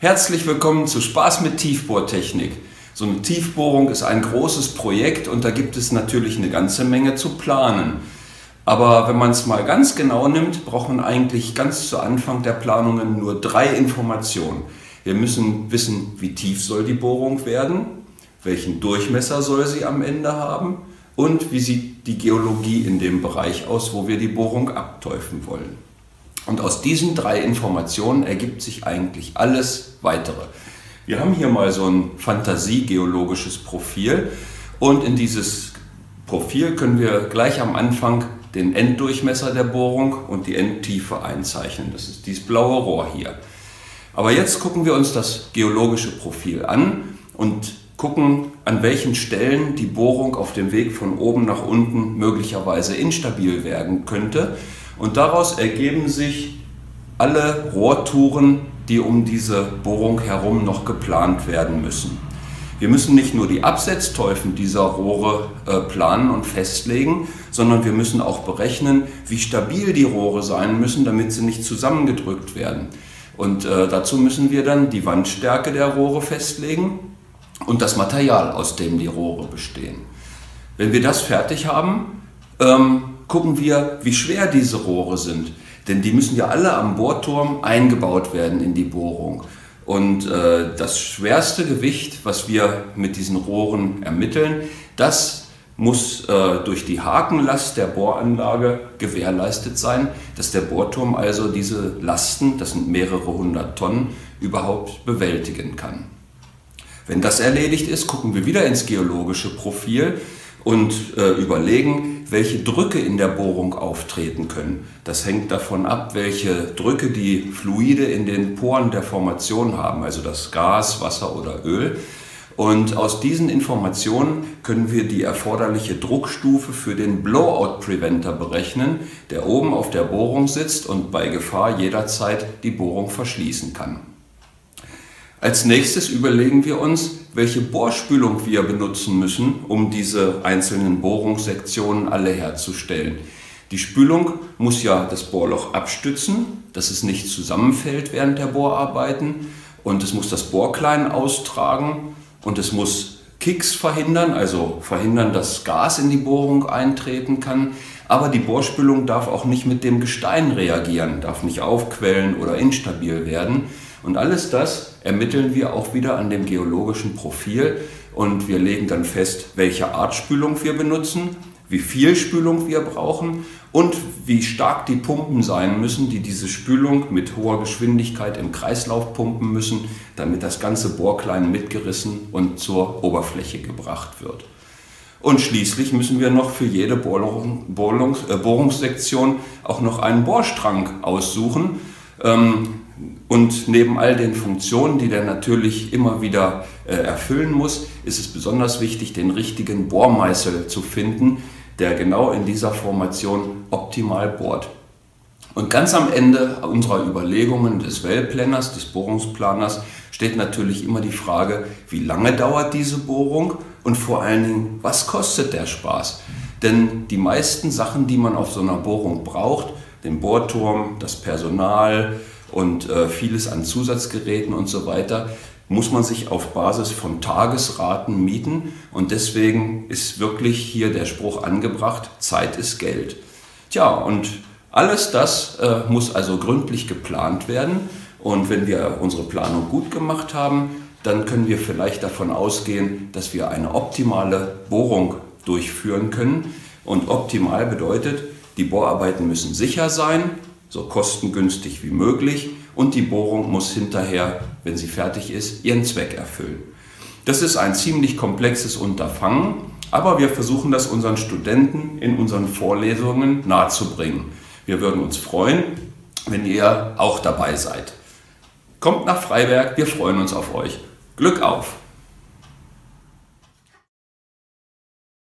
Herzlich willkommen zu Spaß mit Tiefbohrtechnik. So eine Tiefbohrung ist ein großes Projekt und da gibt es natürlich eine ganze Menge zu planen. Aber wenn man es mal ganz genau nimmt, braucht man eigentlich ganz zu Anfang der Planungen nur drei Informationen. Wir müssen wissen, wie tief soll die Bohrung werden, welchen Durchmesser soll sie am Ende haben und wie sieht die Geologie in dem Bereich aus, wo wir die Bohrung abteufen wollen. Und aus diesen drei Informationen ergibt sich eigentlich alles Weitere. Wir haben hier mal so ein fantasiegeologisches Profil und in dieses Profil können wir gleich am Anfang den Enddurchmesser der Bohrung und die Endtiefe einzeichnen. Das ist dieses blaue Rohr hier. Aber jetzt gucken wir uns das geologische Profil an und gucken, an welchen Stellen die Bohrung auf dem Weg von oben nach unten möglicherweise instabil werden könnte. Und daraus ergeben sich alle Rohrtouren, die um diese Bohrung herum noch geplant werden müssen. Wir müssen nicht nur die Absetzteufen dieser Rohre planen und festlegen, sondern wir müssen auch berechnen, wie stabil die Rohre sein müssen, damit sie nicht zusammengedrückt werden. Und dazu müssen wir dann die Wandstärke der Rohre festlegen und das Material, aus dem die Rohre bestehen. Wenn wir das fertig haben, gucken wir, wie schwer diese Rohre sind, denn die müssen ja alle am Bohrturm eingebaut werden in die Bohrung. Und das schwerste Gewicht, was wir mit diesen Rohren ermitteln, das muss durch die Hakenlast der Bohranlage gewährleistet sein, dass der Bohrturm also diese Lasten, das sind mehrere hundert Tonnen, überhaupt bewältigen kann. Wenn das erledigt ist, gucken wir wieder ins geologische Profil und überlegen, welche Drücke in der Bohrung auftreten können. Das hängt davon ab, welche Drücke die Fluide in den Poren der Formation haben, also das Gas, Wasser oder Öl. Und aus diesen Informationen können wir die erforderliche Druckstufe für den Blowout-Preventer berechnen, der oben auf der Bohrung sitzt und bei Gefahr jederzeit die Bohrung verschließen kann. Als nächstes überlegen wir uns, welche Bohrspülung wir benutzen müssen, um diese einzelnen Bohrungssektionen alle herzustellen. Die Spülung muss ja das Bohrloch abstützen, dass es nicht zusammenfällt während der Bohrarbeiten, und es muss das Bohrklein austragen und es muss Kicks verhindern, also verhindern, dass Gas in die Bohrung eintreten kann. Aber die Bohrspülung darf auch nicht mit dem Gestein reagieren, darf nicht aufquellen oder instabil werden. Und alles das ermitteln wir auch wieder an dem geologischen Profil und wir legen dann fest, welche Art Spülung wir benutzen, wie viel Spülung wir brauchen und wie stark die Pumpen sein müssen, die diese Spülung mit hoher Geschwindigkeit im Kreislauf pumpen müssen, damit das ganze Bohrklein mitgerissen und zur Oberfläche gebracht wird. Und schließlich müssen wir noch für jede Bohrungssektion auch noch einen Bohrstrang aussuchen. Und neben all den Funktionen, die der natürlich immer wieder erfüllen muss, ist es besonders wichtig, den richtigen Bohrmeißel zu finden, der genau in dieser Formation optimal bohrt. Und ganz am Ende unserer Überlegungen des Wellplanners, des Bohrungsplaners, steht natürlich immer die Frage, wie lange dauert diese Bohrung und vor allen Dingen, was kostet der Spaß? Denn die meisten Sachen, die man auf so einer Bohrung braucht, den Bohrturm, das Personal und vieles an Zusatzgeräten und so weiter, muss man sich auf Basis von Tagesraten mieten. Und deswegen ist wirklich hier der Spruch angebracht, Zeit ist Geld. Tja, und alles das muss also gründlich geplant werden. Und wenn wir unsere Planung gut gemacht haben, dann können wir vielleicht davon ausgehen, dass wir eine optimale Bohrung durchführen können. Und optimal bedeutet, die Bohrarbeiten müssen sicher sein, so kostengünstig wie möglich, und die Bohrung muss hinterher, wenn sie fertig ist, ihren Zweck erfüllen. Das ist ein ziemlich komplexes Unterfangen, aber wir versuchen das unseren Studenten in unseren Vorlesungen nahezubringen. Wir würden uns freuen, wenn ihr auch dabei seid. Kommt nach Freiberg, wir freuen uns auf euch. Glück auf!